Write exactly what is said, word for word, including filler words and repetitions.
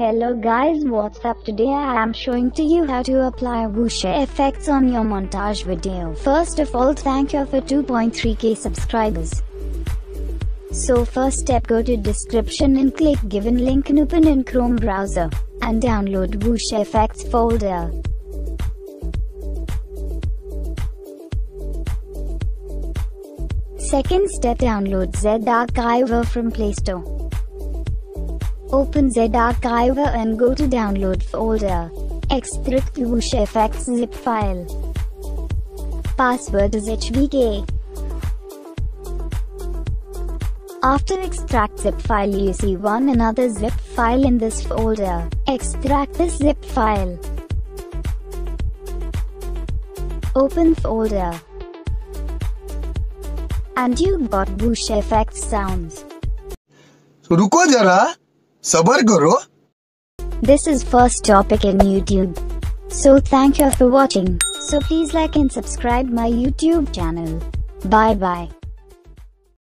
Hello guys, what's up? Today I am showing to you how to apply WooshFX on your montage video. First of all, thank you for two point three K subscribers. So first step, go to description and click given link and open in Chrome browser and download WooshFX folder. Second step, download ZArchiver from Play Store. Open ZArchiver and go to download folder. Extract WooshFX zip file. Password is H V K. After extract zip file, you see one another zip file in this folder. Extract this zip file. Open folder. And you got WooshFX sounds. So, रुको जरा. Sabar karo. This is first topic in YouTube. So thank you for watching. So please like and subscribe my YouTube channel. Bye bye.